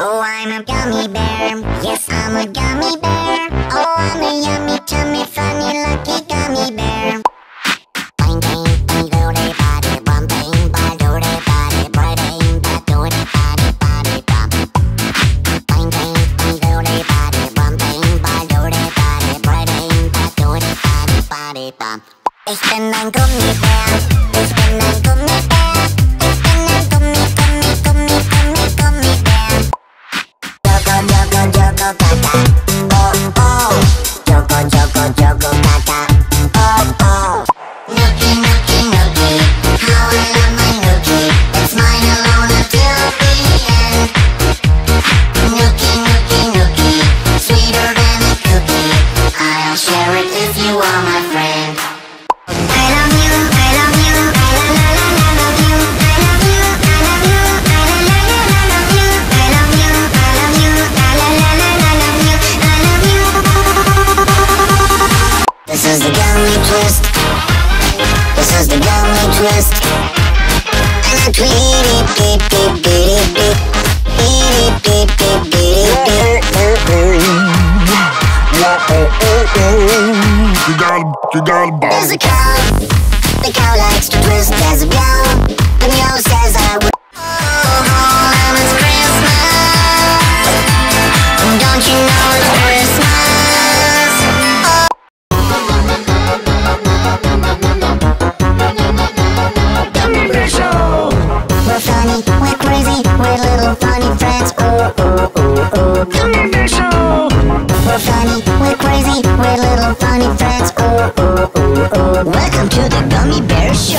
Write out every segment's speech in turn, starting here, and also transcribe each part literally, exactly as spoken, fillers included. Oh, I'm a gummy bear. Yes, I'm a gummy bear. Oh, I'm a yummy, chummy, funny, lucky gummy bear. Ich bin ein Gummibär, ich bin ein Gummibär, ich bin ein Gummi, Gummi, Gummi, Gummi, Gummibär. Joko, Joko, Joko, Kata, oh, oh. Joko, Joko, Joko, Kata, oh, oh. Nookie, nookie, nookie, how I love my nookie. It's mine alone until the end. Nookie, nookie, nookie, sweeter than a cookie. I'll share it if you are my friend. This is the gummy twist. This is the gummy twist. And a tweety beep beep beep beep beep beep beep beep. You got, you got a ball. There's a cow. The cow likes to twist. There's a meow. The meow says I would. Oh, oh, it's Christmas. Don't you know it's Christmas? Welcome to the Gummy Bear Show!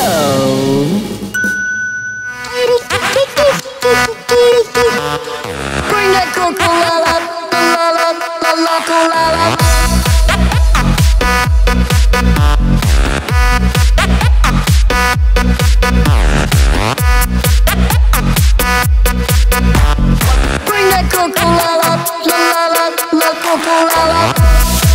Bring that cool cool la la la la la cool la la. Bring that cool cool la la la la la cool cool la la.